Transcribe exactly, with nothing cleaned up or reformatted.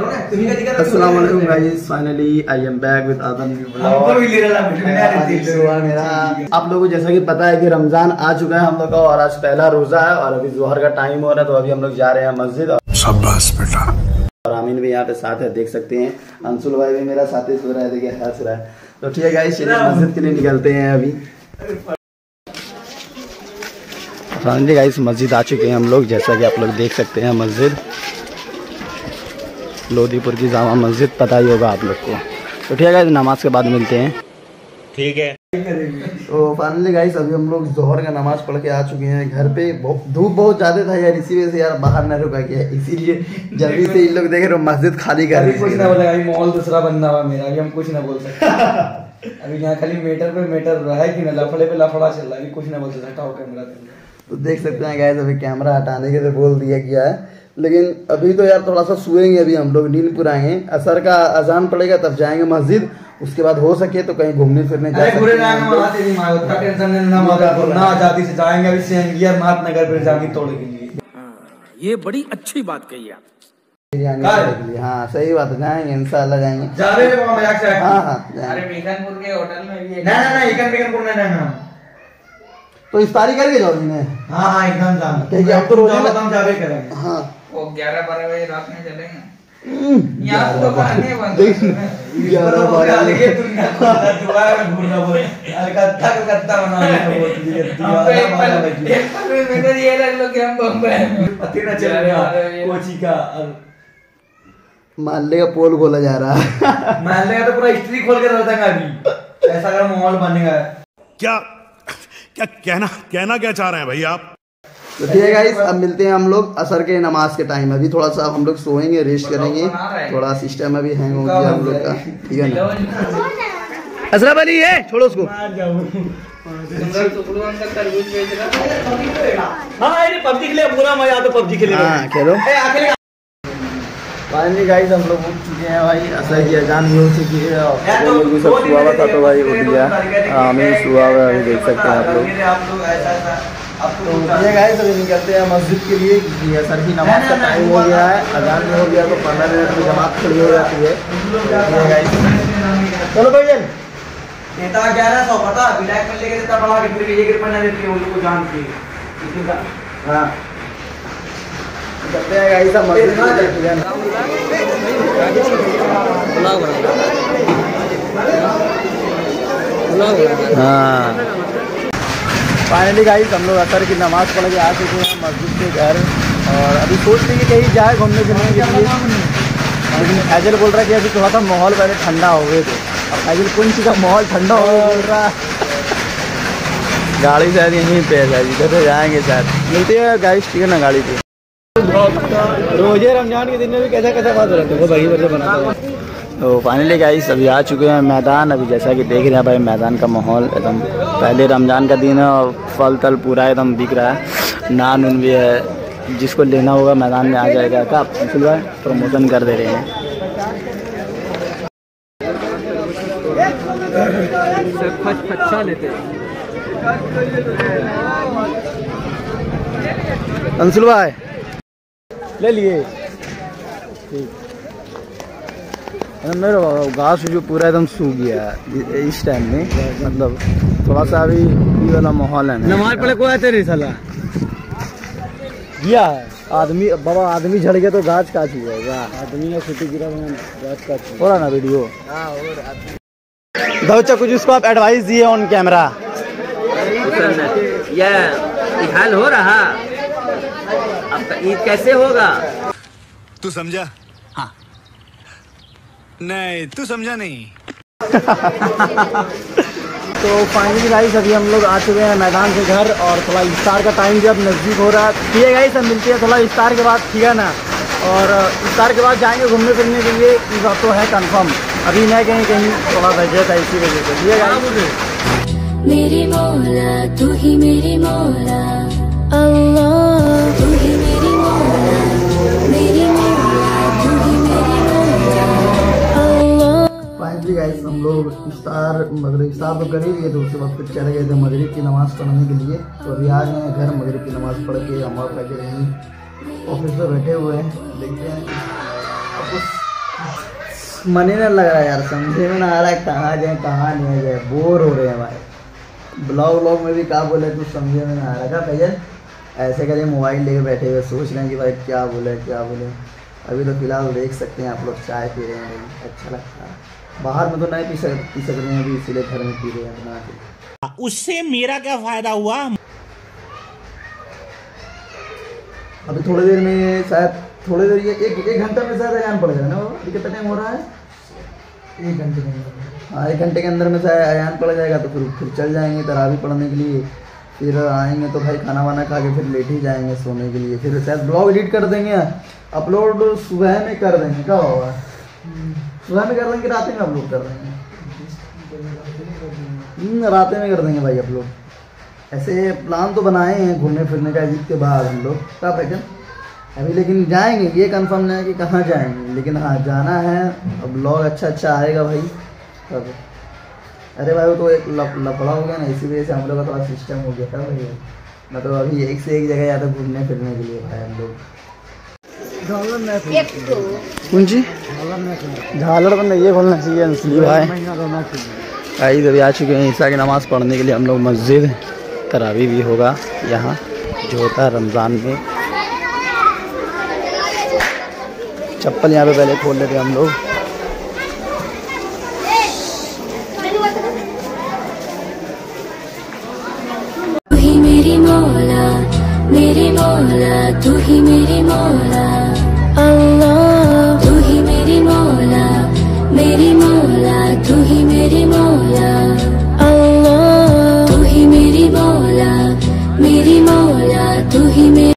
अस्सलाम वालेकुम guys, finally I am back with Adam मेरा। आप लोगों को जैसा कि पता है कि रमजान आ चुका है हम लोग का, और आज पहला रोजा है और अभी जोहर का टाइम हो रहा है, तो अभी हम लोग जा रहे हैं मस्जिद। शाबाश बेटा। और आमीन भी यहाँ पे साथ है, देख सकते हैं। अंसुल भाई भी मेरा साथ ही सो रहा है, देखिए हंस रहा है। तो ठीक है गाइस, मस्जिद के लिए निकलते हैं अभी। फाइनली गाइस मस्जिद आ चुके हैं हम लोग, जैसा कि आप लोग देख सकते हैं मस्जिद, लोदीपुर की जामा मस्जिद, पता ही होगा आप लोग को। तो ठीक है नमाज के बाद मिलते हैं, ठीक है। तो फाइनली गाइस अभी हम लोग जोहर का नमाज पढ़ के आ चुके हैं घर पे। धूप बहुत ज्यादा था यार, इसी वजह से यार बाहर न रुका गया, इसीलिए जल्दी से इन लोग देखे तो मस्जिद खाली कर रही। कुछ ना बोला माहौल दूसरा बनना हुआ मेरा, अभी हम कुछ ना बोल सकते। अभी यहाँ खाली मेटर पे मेटर रहा है कि ना, लफड़े पे लफड़ा चल रहा है, कुछ ना बोल सकता। तो देख सकते हैं गाइस अभी कैमरा हटाने के तो बोल दिया गया है, लेकिन अभी तो यार थोड़ा सा सोएंगे। अभी हम लोग नींद पुराएंगे, असर का अजान पड़ेगा तब जाएंगे मस्जिद, उसके बाद हो सके तो कहीं घूमने फिरने जाएंगे। ये बड़ी अच्छी बात कही आप, हाँ सही बात है, जाएंगे इंशाल्लाह जाएंगे। हाँ हाँ तो इफ्तारी करके जाओ जी। हाँ हाँ एकदम जाना, हम तो रोज़ जावे करेंगे। हाँ वो ग्यारह बारह बजे रात में चलेंगे यहाँ तो खाने बंद है। महल्ले का पोल खोला जा रहा है, महल्ले का तो पूरा हिस्ट्री खोल के रहता है अभी, ऐसा अगर माहौल बनेगा। क्या क्या कहना कहना क्या चाह रहे हैं भाई आप? तो ठीक है गाइस अब मिलते हैं हम लोग असर के नमाज के टाइम। अभी थोड़ा सा हम लोग सोएंगे, रेस्ट करेंगे, थोड़ा सिस्टम अभी हैंग हो गया हम लोग का, ठीक है ना। असरफ अली है, छोड़ो उसको। हाँ खेलो। फाइनली गाइस हम लोग उठ चुके हैं भाई, असर की अजान भी हो चुकी है और भी सब सुहा हुआ था तो भाई उठ गया। हमें सुहा हुआ अभी देख सकते हैं आप लोग। तो ये गाइस अभी निकलते हैं मस्जिद के लिए, असर की नमाज का टाइम हो गया है, अजान भी हो गया तो पंद्रह मिनट में नमाज खड़ी हो जाती है। चलो भैया ग्यारह सौ पता ब्लैक में लेके देता पड़ा कि फिर ये कृपा ना देती है उन लोग को जान के। हाँ करते हैं गाइस हम मस्जिद में चलते हैं। हाँ फाइनली गाइस हम लोग असर की नमाज पढ़ के आ चुके हैं मस्जिद के घर, और अभी सोच रहे कि कहीं जाए घूमने फिरने के लिए। लेकिन फैजल बोल रहा है कि अभी थोड़ा सा माहौल पहले ठंडा हो गए थे। अब फैजल कौन सी का माहौल ठंडा हो गया बोल रहा है। गाड़ी शायद यहीं पे है, इधर से जाएँगे शायद, मिलते हैं गाइस ठीक है ना गाड़ी पे। रोजे रमजान के दिन में भी कैसा कैसा बात रहता है भाई, मतलब बनाता है। तो फाइनली गाइस अभी आ चुके हैं मैदान। अभी जैसा कि देख रहे हैं भाई मैदान का माहौल एकदम, पहले रमज़ान का दिन है और फल तल पूरा एकदम बिक रहा है, नान उन भी है, जिसको लेना होगा मैदान में आ जाएगा। का फिलहाल प्रमोशन कर दे रहे हैं। अंशुल भाई ले लिए मेरा घास जो पूरा एकदम सूख गया इस टाइम में, मतलब थोड़ा सा अभी ये वाला माहौल है। नमाज पढ़े को आते नहीं साला गया आदमी, बाबा आदमी झड़ गया तो घास काट गया, आदमी का छुट्टी गिरा घास काट हो रहा ना वीडियो। हाँ हो रहा दौचा कुछ, उसको आप एडवाइस दिए ऑन कैमरा या हाल हो रहा आपका ईद कैसे होगा? तू समझा? हाँ। नहीं तू समझा नहीं। तो फाइनली गाइस अभी हम लोग आ चुके हैं मैदान से घर, और थोड़ा इफ्तार का टाइम जब नज़दीक हो रहा है। ठीक है गाइस हम मिलते हैं थोड़ा इफ्तार के बाद, ठीक है ना। और इफ्तार के बाद जाएंगे घूमने फिरने के लिए, ये बात तो है कंफर्म। अभी मैं कहीं कहीं थोड़ा वजह था इसी वजह से। ठीक है गाइस हम लोग इफ्तार मगरिब इफ्तार तो कर ही लिए, तो उसके बाद फिर चले गए थे मगरिब की नमाज़ पढ़ने के लिए। तो अभी आ गए हैं घर मगरिब की नमाज़ पढ़ के, हम और ऑफिस में बैठे हुए हैं, देखते हैं। मन ही नहीं लग रहा यार, समझे में ना आ रहा है कहाँ जाए कहाँ नहीं जाए, बोर हो रहे हैं भाई। ब्लॉग व्लॉग में भी कहा बोले तू समझे में ना आ रहा था भैया, ऐसे करिए मोबाइल लेके बैठे हुए सोच रहे हैं कि भाई क्या बोले क्या बोले। अभी तो फिलहाल देख सकते हैं आप लोग चाय पी रहे हैं, अच्छा लगता है। बाहर में तो नहीं पी सक पी सक रहे हैं अभी, इसीलिए घर में पी रहे हैं बना के। उससे मेरा क्या फ़ायदा हुआ। अभी थोड़ी देर में शायद, थोड़ी देर ये एक एक घंटा में शायद अयान पड़ जाएगा ना। अभी कितना टाइम हो रहा है, एक घंटे के अंदर। हाँ एक घंटे के अंदर में शायद अयान पड़ जाएगा, तो फिर फिर चल जाएंगे तरावी पढ़ने के लिए। फिर आएंगे तो भाई खाना वाना खा के फिर लेट ही जाएंगे सोने के लिए। फिर शायद ब्लॉग एडिट कर देंगे, अपलोड सुबह में कर देंगे। क्या होगा, सुबह में कर देंगे, रात में अपलोड कर देंगे, रात में कर देंगे भाई अपलोड। ऐसे प्लान तो बनाए हैं घूमने फिरने का ईद के बाद हम लोग क्या पैकन अभी, लेकिन जाएंगे ये कंफर्म नहीं है कि कहाँ जाएंगे, लेकिन हाँ जाना है। अब ब्लॉग अच्छा अच्छा आएगा भाई तब। अरे भाई वो तो एक लफड़ा हो गया ना, इसी वजह से हम लोग का थोड़ा सिस्टम हो गया था भाई। मतलब तो अभी एक से एक जगह जाता घूमने फिरने के लिए भाई हम लोग। झालर में ये बोलना चाहिए भाई। आई तो आ चुके हैं ईशा की नमाज़ पढ़ने के लिए हम लोग मस्जिद। तरावी भी होगा यहाँ जो होता है रमज़ान में। चप्पल यहाँ पे पहले खोल लेते हैं हम लोग। तू ही मेरी मौला अल्लाह, तू ही मेरी मौला मेरी मौला।